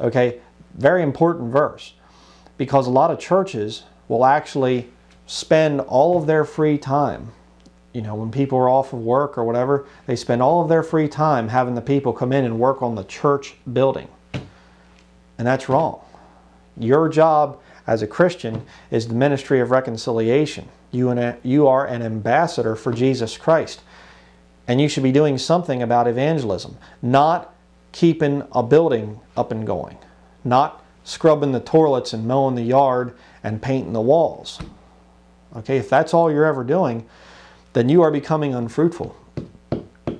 Okay, very important verse, because a lot of churches will actually spend all of their free time, you know, when people are off of work or whatever, they spend all of their free time having the people come in and work on the church building. And that's wrong. Your job as a Christian is the ministry of reconciliation. You are an ambassador for Jesus Christ. And you should be doing something about evangelism, not keeping a building up and going, not scrubbing the toilets and mowing the yard and painting the walls. Okay, if that's all you're ever doing, then you are becoming unfruitful. All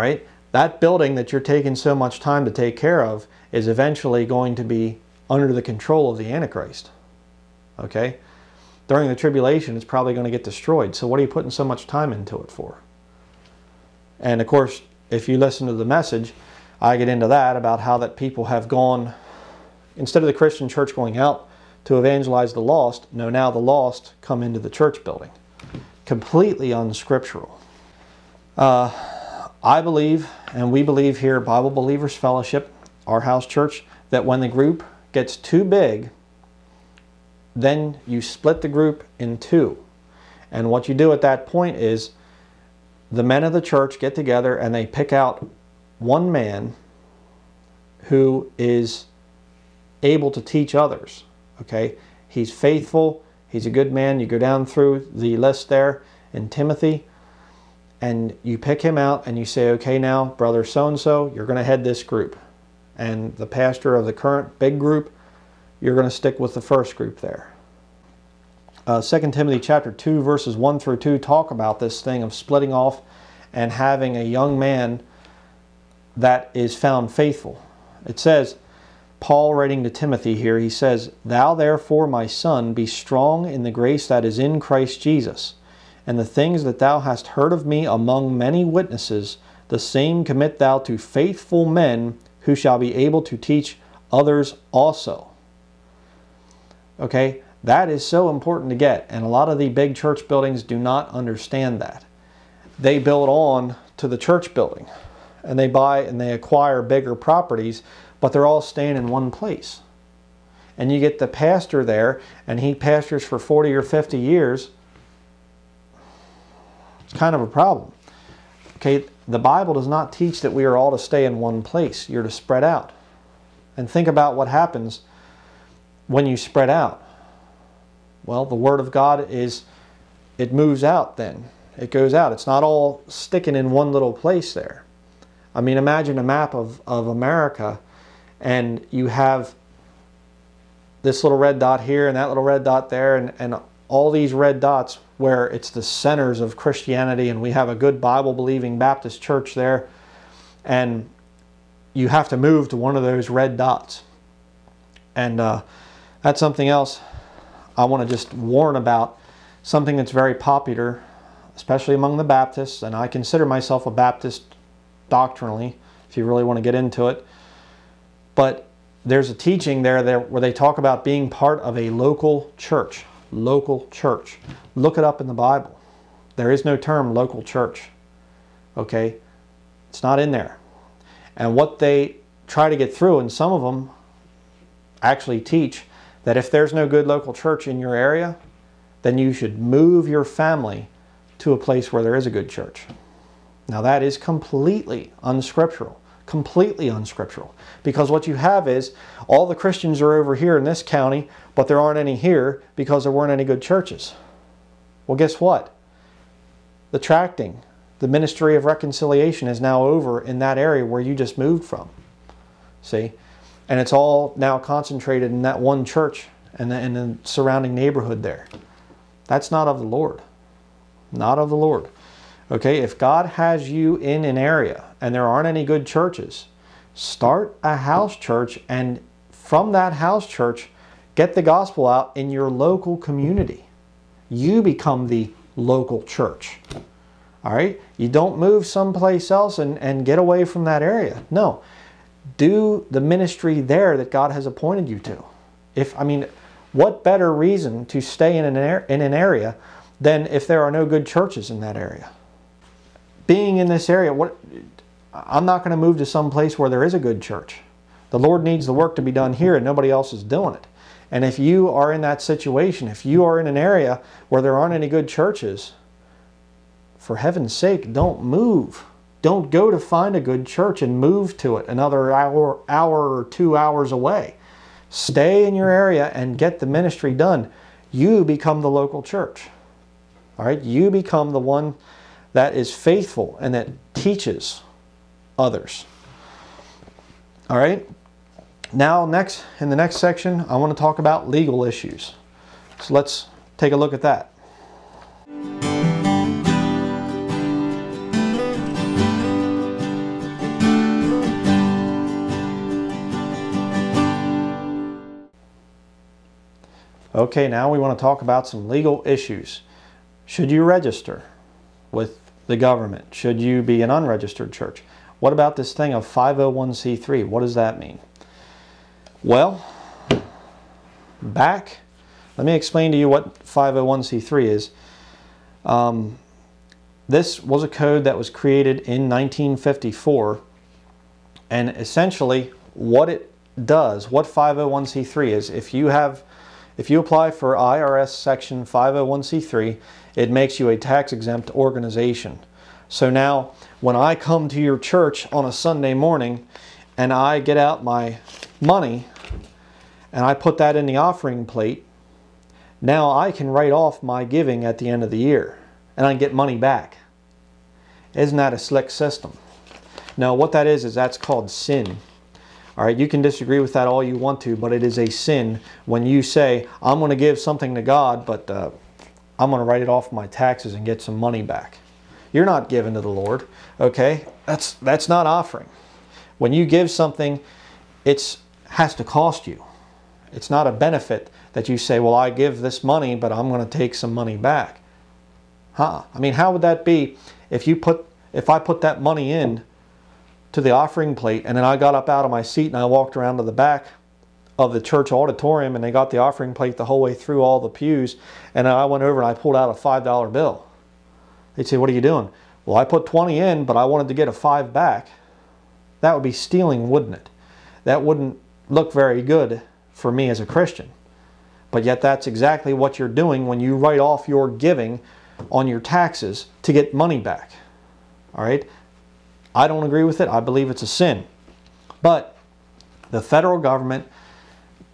right, that building that you're taking so much time to take care of is eventually going to be under the control of the Antichrist. Okay? During the tribulation, it's probably going to get destroyed. So what are you putting so much time into it for? And of course, if you listen to the message, I get into that about how that people have gone, instead of the Christian church going out to evangelize the lost, no, now the lost come into the church building. Completely unscriptural. I believe, and we believe here at Bible Believers Fellowship, our house church, that when the group gets too big, then you split the group in two. And what you do at that point is the men of the church get together and they pick out one man who is able to teach others. Okay, he's faithful, he's a good man. You go down through the list there in Timothy and you pick him out and you say, okay, now brother so-and-so, you're going to head this group. And the pastor of the current big group, you're going to stick with the first group there. 2 Timothy chapter 2 verses 1 through 2 talk about this thing of splitting off and having a young man that is found faithful. It says, Paul writing to Timothy here, he says, Thou therefore, my son, be strong in the grace that is in Christ Jesus. And the things that thou hast heard of me among many witnesses, the same commit thou to faithful men, who shall be able to teach others also. Okay, that is so important to get. And a lot of the big church buildings do not understand that. They build on to the church building. And they buy and they acquire bigger properties, but they're all staying in one place. And you get the pastor there, and he pastors for 40 or 50 years. It's kind of a problem. Okay, the Bible does not teach that we are all to stay in one place. You're to spread out. And think about what happens when you spread out. Well, the Word of God is, it moves out then. It goes out. It's not all sticking in one little place there. I mean, imagine a map of America, and you have this little red dot here and that little red dot there, and all these red dots where it's the centers of Christianity, and we have a good Bible-believing Baptist church there, and you have to move to one of those red dots. And that's something else I want to just warn about, something that's very popular, especially among the Baptists, and I consider myself a Baptist doctrinally, if you really want to get into it. But there's a teaching there that, where they talk about being part of a local church. Local church. Look it up in the Bible. There is no term local church. Okay? It's not in there. And what they try to get through, and some of them actually teach, that if there's no good local church in your area, then you should move your family to a place where there is a good church. Now that is completely unscriptural. Completely unscriptural. Because what you have is all the Christians are over here in this county, but there aren't any here because there weren't any good churches. Well, guess what? The tracting, the ministry of reconciliation is now over in that area where you just moved from. See? And it's all now concentrated in that one church and the surrounding neighborhood there. That's not of the Lord. Not of the Lord. Okay, if God has you in an area and there aren't any good churches, start a house church, and from that house church, get the gospel out in your local community. You become the local church. All right? You don't move someplace else and get away from that area. No. Do the ministry there that God has appointed you to. If, I mean, what better reason to stay in an area than if there are no good churches in that area? Being in this area, I'm not going to move to some place where there is a good church. The Lord needs the work to be done here and nobody else is doing it. And if you are in that situation, if you are in an area where there aren't any good churches, for heaven's sake, don't move. Don't go to find a good church and move to it another hour or 2 hours away. Stay in your area and get the ministry done. You become the local church. All right? You become the one that is faithful and that teaches others. All right? Now, next, in the next section, I want to talk about legal issues. So let's take a look at that. Okay, now we want to talk about some legal issues. Should you register with the government? Should you be an unregistered church? What about this thing of 501c3? What does that mean? Well, let me explain to you what 501c3 is. This was a code that was created in 1954, and essentially what it does, what 501c3 is, if you apply for IRS Section 501c3, it makes you a tax-exempt organization. So now, when I come to your church on a Sunday morning and I get out my money and I put that in the offering plate, now I can write off my giving at the end of the year and I can get money back. Isn't that a slick system? Now what that is that's called sin. All right, you can disagree with that all you want to, but it is a sin when you say, I'm going to give something to God, but I'm going to write it off my taxes and get some money back. You're not giving to the Lord, okay? That's not offering. When you give something, it has to cost you. It's not a benefit that you say, well, I give this money, but I'm going to take some money back. Huh? I mean, how would that be if I put that money in to the offering plate, and then I got up out of my seat and I walked around to the back of the church auditorium and they got the offering plate the whole way through all the pews, and I went over and I pulled out a $5 bill. They'd say, what are you doing? Well, I put 20 in, but I wanted to get a 5 back. That would be stealing, wouldn't it? That wouldn't look very good for me as a Christian. But yet that's exactly what you're doing when you write off your giving on your taxes to get money back. All right? I don't agree with it. I believe it's a sin. But the federal government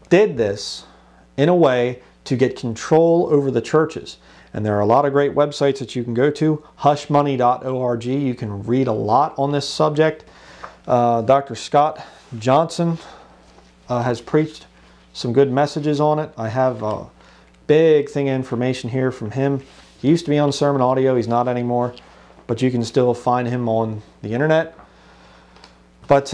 did this in a way to get control over the churches. And there are a lot of great websites that you can go to. Hushmoney.org. You can read a lot on this subject. Dr. Scott Johnson has preached some good messages on it. I have a big thing of information here from him. He used to be on Sermon Audio. He's not anymore. But you can still find him on the internet. But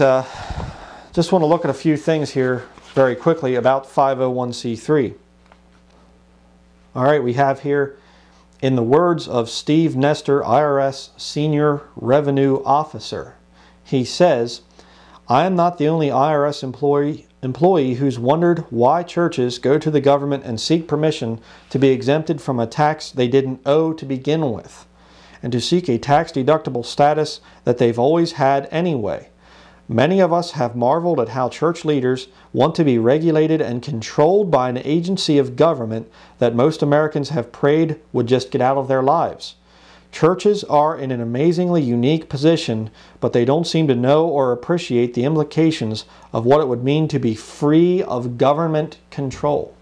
just want to look at a few things here very quickly about 501c3. All right, we have here, in the words of Steve Nestor, IRS Senior Revenue Officer, he says, I am not the only IRS employee who's wondered why churches go to the government and seek permission to be exempted from a tax they didn't owe to begin with, and to seek a tax-deductible status that they've always had anyway. Many of us have marveled at how church leaders want to be regulated and controlled by an agency of government that most Americans have prayed would just get out of their lives. Churches are in an amazingly unique position, but they don't seem to know or appreciate the implications of what it would mean to be free of government control.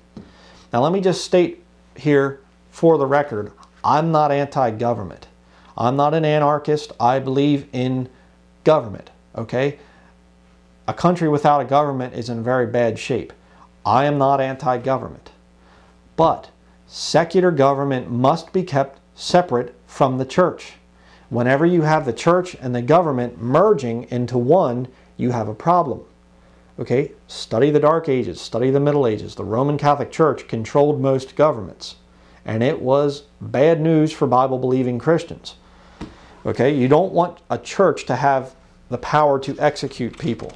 Now let me just state here for the record, I'm not anti-government. I'm not an anarchist. I believe in government, okay? A country without a government is in very bad shape. I am not anti-government. But secular government must be kept separate from the church. Whenever you have the church and the government merging into one, you have a problem, okay? Study the Dark Ages. Study the Middle Ages. The Roman Catholic Church controlled most governments. And it was bad news for Bible-believing Christians. Okay, you don't want a church to have the power to execute people.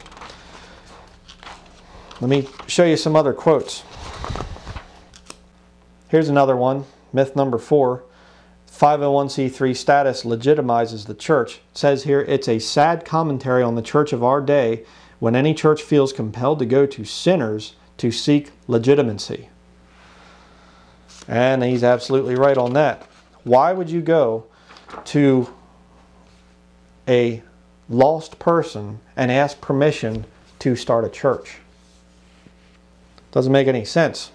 Let me show you some other quotes. Here's another one, myth number 4. 501c3 status legitimizes the church. It says here, it's a sad commentary on the church of our day when any church feels compelled to go to sinners to seek legitimacy. And he's absolutely right on that. Why would you go to a lost person and ask permission to start a church? Doesn't make any sense.